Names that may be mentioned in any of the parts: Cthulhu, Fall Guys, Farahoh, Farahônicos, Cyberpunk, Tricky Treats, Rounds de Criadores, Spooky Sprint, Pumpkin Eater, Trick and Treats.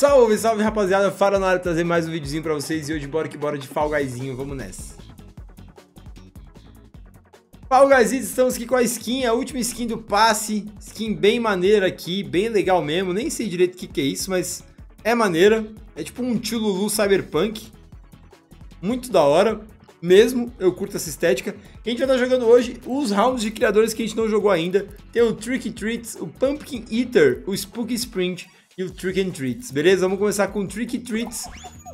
Salve, salve rapaziada, Farahoh na área, trazer mais um videozinho pra vocês e hoje bora que bora de Fall Guyzinho, vamos nessa. Fall Guys, estamos aqui com a skin, a última skin do passe, skin bem maneira aqui, bem legal mesmo, nem sei direito o que é isso, mas é maneira, é tipo um Cthulhu Cyberpunk, muito da hora mesmo, eu curto essa estética. A gente vai estar jogando hoje os rounds de criadores que a gente não jogou ainda, tem o Tricky Treats, o Pumpkin Eater, o Spooky Sprint e o Trick and Treats, beleza? Vamos começar com o Tricky Treats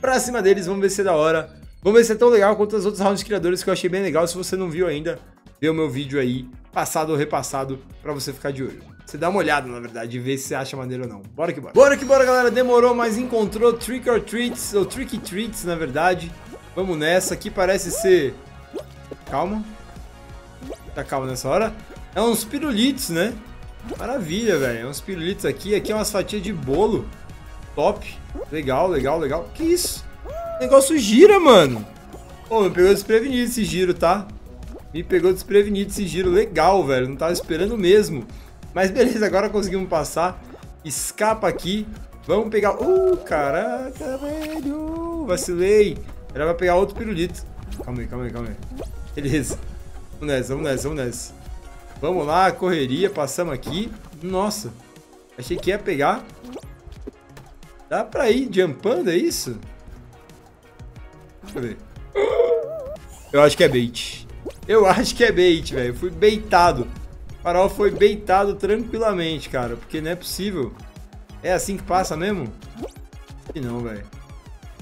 pra cima deles, vamos ver se é da hora, vamos ver se é tão legal quanto os outros rounds de criadores que eu achei bem legal. Se você não viu ainda, vê o meu vídeo aí, passado ou repassado, pra você ficar de olho. Você dá uma olhada, na verdade, e vê se você acha maneiro ou não. Bora que bora. Bora que bora, galera. Demorou, mas encontrou Trick or Treats, ou Tricky Treats, na verdade. Vamos nessa, aqui parece ser... Calma. Tá calma nessa hora. É uns pirulitos, né? Maravilha, velho. É uns pirulitos aqui. Aqui é umas fatias de bolo. Top. Legal, legal, legal. Que isso? O negócio gira, mano. Pô, me pegou desprevenido esse giro, tá? Me pegou desprevenido esse giro. Legal, velho. Não tava esperando mesmo. Mas beleza, agora conseguimos passar. Escapa aqui. Vamos pegar... Caraca, velho. Vacilei. Ela vai pegar outro pirulito. Calma aí, calma aí, calma aí. Beleza. Vamos nessa, vamos nessa, vamos nessa. Vamos lá, correria. Passamos aqui. Nossa. Achei que ia pegar. Dá pra ir jumpando, é isso? Deixa eu ver. Eu acho que é bait. Eu acho que é bait, velho. Fui baitado. O Farahoh foi baitado tranquilamente, cara. Porque não é possível. É assim que passa mesmo? E não, velho.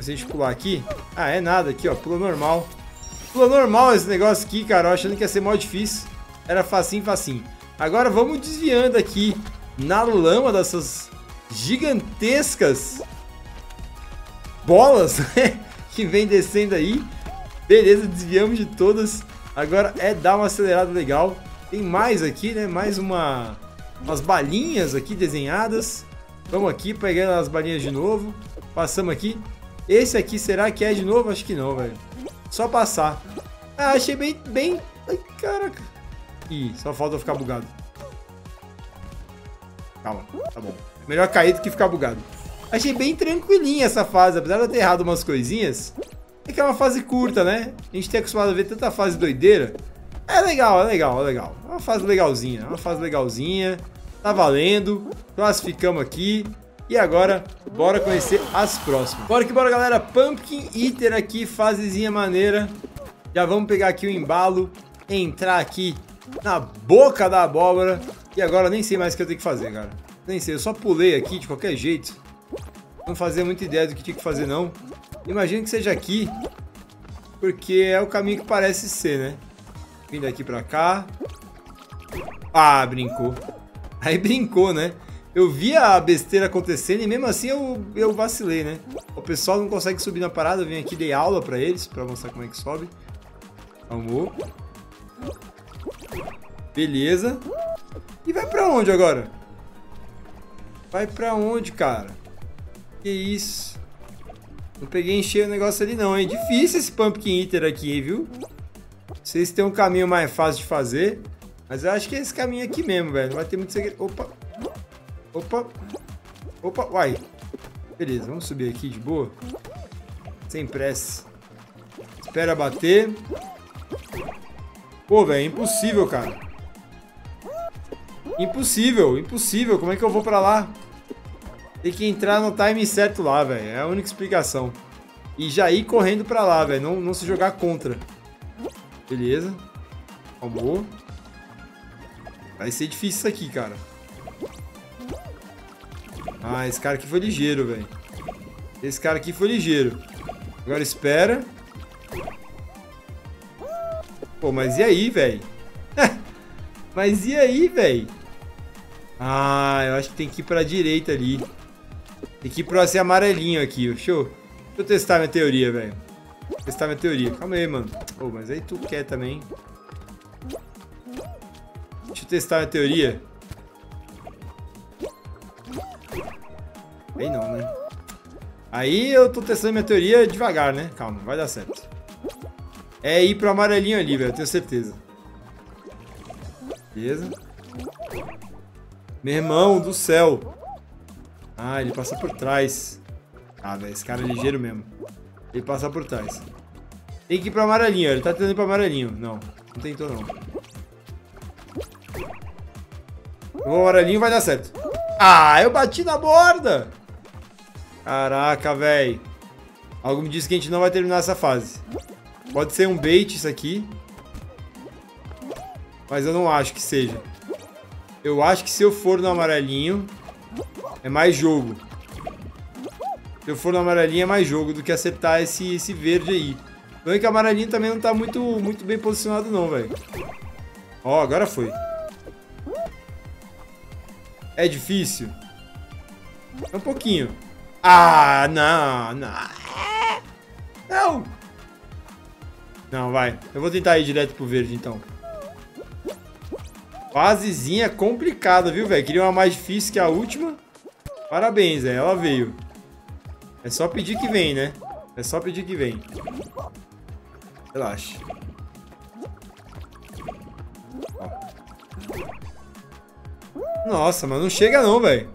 Se a gente pular aqui... Ah, é nada aqui, ó. Pula normal. Pula normal esse negócio aqui, cara. Eu achando que ia ser mó difícil. Era facinho, facinho. Agora vamos desviando aqui na lama dessas gigantescas bolas que vem descendo aí. Beleza, desviamos de todas. Agora é dar uma acelerada legal. Tem mais aqui, né? Mais umas balinhas aqui desenhadas. Vamos aqui, pegando as balinhas de novo. Passamos aqui. Esse aqui, será que é de novo? Acho que não, velho. Só passar. Ah, achei bem... Ai, caraca. Ih, só falta eu ficar bugado. Calma, tá bom. Melhor cair do que ficar bugado. Achei bem tranquilinha essa fase. Apesar de eu ter errado umas coisinhas, é que é uma fase curta, né? A gente tem acostumado a ver tanta fase doideira. É legal, é legal, é legal. É uma fase legalzinha, é uma fase legalzinha. Tá valendo. Classificamos aqui. E agora, bora conhecer as próximas. Bora que bora, galera. Pumpkin Eater aqui, fasezinha maneira. Já vamos pegar aqui o embalo. Entrar aqui na boca da abóbora. E agora nem sei mais o que eu tenho que fazer, cara. Nem sei, eu só pulei aqui de qualquer jeito. Não fazia muita ideia do que tinha que fazer, não. Imagino que seja aqui. Porque é o caminho que parece ser, né? Vindo aqui pra cá. Ah, brincou. Aí brincou, né? Eu vi a besteira acontecendo e mesmo assim eu vacilei, né? O pessoal não consegue subir na parada. Eu vim aqui, dei aula pra eles, pra mostrar como é que sobe. Calmou. Beleza. E vai pra onde agora? Vai pra onde, cara? Que isso? Não peguei encher o negócio ali não, hein? Difícil esse Pumpkin Eater aqui, hein, viu? Vocês têm um caminho mais fácil de fazer. Mas eu acho que é esse caminho aqui mesmo, velho. Não vai ter muito segredo. Opa! Opa, opa, uai. Beleza, vamos subir aqui de boa. Sem pressa. Espera bater. Pô, velho, impossível, cara. Impossível, impossível. Como é que eu vou pra lá? Tem que entrar no time certo lá, velho. É a única explicação. E já ir correndo pra lá, velho. Não se jogar contra. Beleza. Calmou. Vai ser difícil isso aqui, cara. Ah, esse cara aqui foi ligeiro, velho. Esse cara aqui foi ligeiro. Agora espera. Pô, mas e aí, velho? Mas e aí, velho? Ah, eu acho que tem que ir pra direita ali. Tem que ir pro assim, amarelinho aqui. Deixa eu testar minha teoria, velho. Testar minha teoria. Calma aí, mano. Pô, mas aí tu quer também. Deixa eu testar minha teoria. Aí não, né? Aí eu tô testando minha teoria devagar, né? Calma, vai dar certo. É ir pro amarelinho ali, velho. Eu tenho certeza. Beleza. Meu irmão do céu. Ah, ele passa por trás. Ah, velho, esse cara é ligeiro mesmo. Tem que passar por trás. Tem que ir pra amarelinho, ele tá tentando ir pra amarelinho. Não, não tentou não. O amarelinho vai dar certo. Ah, eu bati na borda. Caraca, velho. Algo me diz que a gente não vai terminar essa fase. Pode ser um bait isso aqui. Mas eu não acho que seja. Eu acho que se eu for no amarelinho, é mais jogo. Se eu for no amarelinho, é mais jogo do que acertar esse verde aí. Então é que o amarelinho também não tá muito bem posicionado não, velho. Ó, agora foi. É difícil? É um pouquinho. Ah, não, não. Não! Não, vai. Eu vou tentar ir direto pro verde, então. Fasezinha complicada, viu, velho? Queria uma mais difícil que a última. Parabéns, velho. Ela veio. É só pedir que vem, né? É só pedir que vem. Relaxa. Nossa, mas não chega não, velho.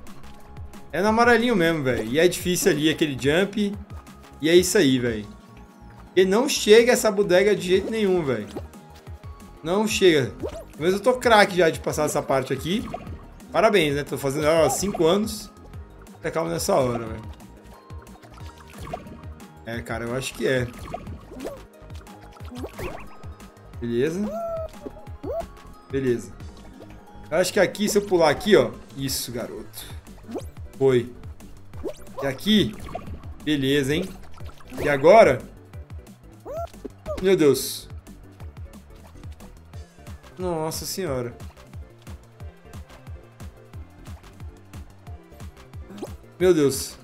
É no amarelinho mesmo, velho. E é difícil ali aquele jump. E é isso aí, velho. E não chega essa bodega de jeito nenhum, velho. Não chega. Mas eu tô craque já de passar essa parte aqui. Parabéns, né? Tô fazendo ela há 5 anos. Tá calmo nessa hora, velho. É, cara, eu acho que é. Beleza. Beleza. Eu acho que aqui, se eu pular aqui, ó. Isso, garoto. Foi. E aqui. Beleza, hein? E agora? Meu Deus. Nossa senhora. Meu Deus.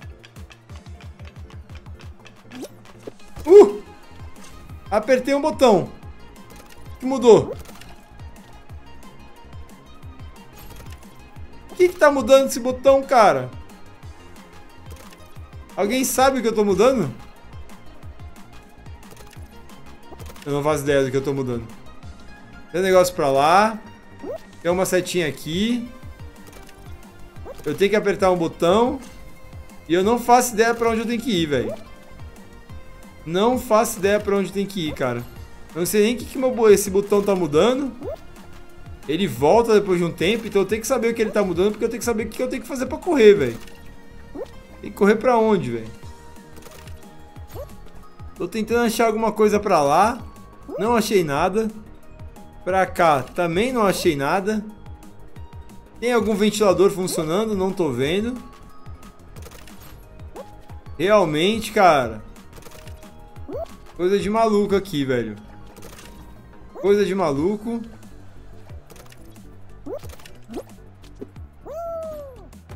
Apertei um botão. O que mudou? O que tá mudando esse botão, cara? Alguém sabe o que eu tô mudando? Eu não faço ideia do que eu tô mudando. Tem um negócio pra lá. Tem uma setinha aqui. Eu tenho que apertar um botão. E eu não faço ideia pra onde eu tenho que ir, velho. Não faço ideia pra onde tem que ir, cara. Eu não sei nem o que esse botão tá mudando. Ele volta depois de um tempo. Então eu tenho que saber o que ele tá mudando. Porque eu tenho que saber o que eu tenho que fazer pra correr, velho. Tem que correr pra onde, velho? Tô tentando achar alguma coisa pra lá. Não achei nada. Pra cá também não achei nada. Tem algum ventilador funcionando? Não tô vendo. Realmente, cara. Coisa de maluco aqui, velho. Coisa de maluco.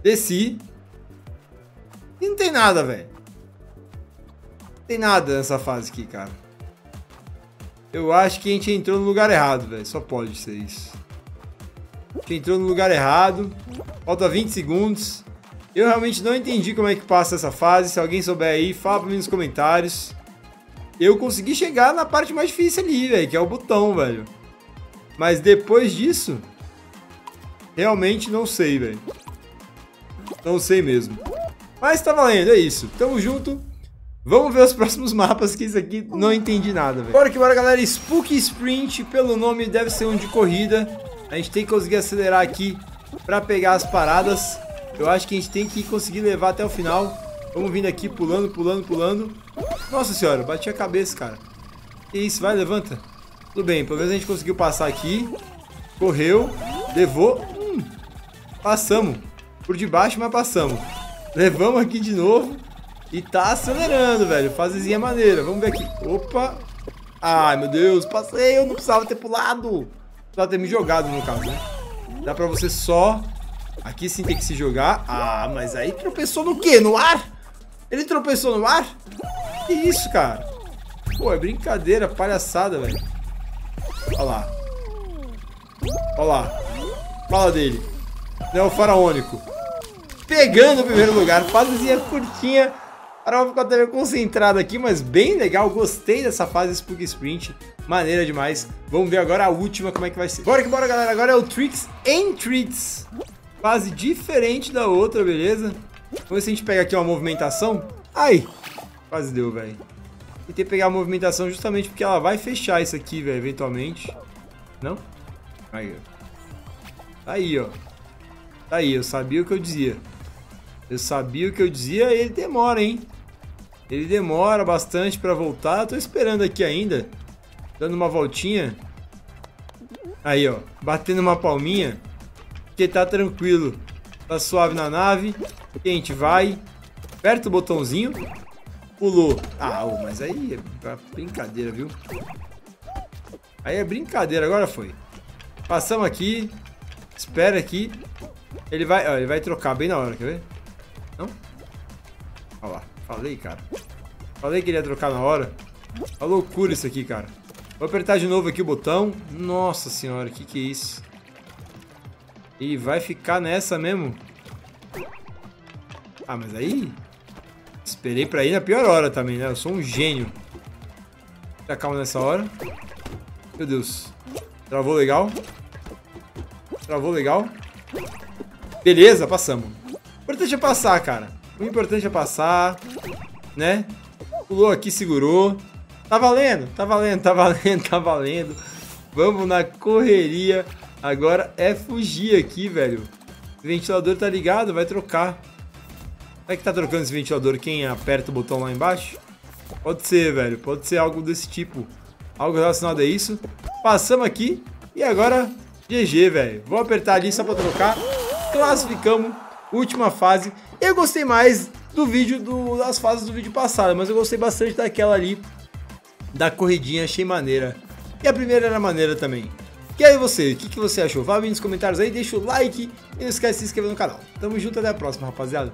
Desci. E não tem nada, velho. Não tem nada nessa fase aqui, cara. Eu acho que a gente entrou no lugar errado, velho. Só pode ser isso. A gente entrou no lugar errado. Falta 20 segundos. Eu realmente não entendi como é que passa essa fase. Se alguém souber aí, fala pra mim nos comentários. Eu consegui chegar na parte mais difícil ali, velho, que é o botão, velho. Mas depois disso, realmente não sei, velho. Não sei mesmo. Mas tá valendo, é isso. Tamo junto. Vamos ver os próximos mapas, que isso aqui não entendi nada, velho. Bora que bora, galera. Spooky Sprint, pelo nome, deve ser um de corrida. A gente tem que conseguir acelerar aqui pra pegar as paradas. Eu acho que a gente tem que conseguir levar até o final. Vamos vindo aqui, pulando, pulando, pulando. Nossa senhora, bati a cabeça, cara. Que isso, vai, levanta. Tudo bem, pelo menos a gente conseguiu passar aqui. Correu, levou. Passamos. Por debaixo, mas passamos. Levamos aqui de novo. E tá acelerando, velho. Fasezinha maneira. Vamos ver aqui. Opa. Ai, meu Deus, passei. Eu não precisava ter pulado. Precisava ter me jogado, no caso, né? Dá pra você só... Aqui sim tem que se jogar. Ah, mas aí tropeçou no quê? No ar? Ele tropeçou no ar? Que isso, cara? Pô, é brincadeira, palhaçada, velho. Olha lá. Olha lá. Fala dele. Não, o Farahônico. Pegando o primeiro lugar. Fasezinha curtinha. Farahônico ficou até meio concentrado aqui, mas bem legal. Gostei dessa fase Spooky Sprint. Maneira demais. Vamos ver agora a última, como é que vai ser. Bora que bora, galera. Agora é o Tricks and Treats. Fase diferente da outra, beleza? Vamos ver se a gente pega aqui uma movimentação. Ai, quase deu, velho. Tentei pegar a movimentação justamente porque ela vai fechar isso aqui, velho, eventualmente. Não? Aí, ó. Aí, ó. Aí, eu sabia o que eu dizia. Eu sabia o que eu dizia e ele demora, hein? Ele demora bastante pra voltar. Tô esperando aqui ainda. Dando uma voltinha. Aí, ó. Batendo uma palminha. Porque tá tranquilo. Tá suave na nave. E a gente vai. Aperta o botãozinho. Pulou. Ah, mas aí é brincadeira, viu? Aí é brincadeira. Agora foi. Passamos aqui. Espera aqui. Ele vai, ó, ele vai trocar bem na hora, quer ver? Não? Olha lá. Falei, cara. Falei que ele ia trocar na hora. Uma loucura isso aqui, cara. Vou apertar de novo aqui o botão. Nossa senhora, que é isso? E vai ficar nessa mesmo? Ah, mas aí... Esperei pra ir na pior hora também, né? Eu sou um gênio. Tá calmo nessa hora. Meu Deus. Travou legal. Travou legal. Beleza, passamos. O importante é passar, cara. O importante é passar, né? Pulou aqui, segurou. Tá valendo, tá valendo, tá valendo, tá valendo. Vamos na correria. Agora é fugir aqui, velho. O ventilador tá ligado, vai trocar. Será que tá trocando esse ventilador quem aperta o botão lá embaixo? Pode ser, velho. Pode ser algo desse tipo. Algo relacionado a isso. Passamos aqui. E agora, GG, velho. Vou apertar ali só pra trocar. Classificamos. Última fase. Eu gostei mais do vídeo, das fases do vídeo passado. Mas eu gostei bastante daquela ali. Da corridinha. Achei maneira. E a primeira era maneira também. E aí você? O que você achou? Vá vir nos comentários aí. Deixa o like. E não esquece de se inscrever no canal. Tamo junto. Até a próxima, rapaziada.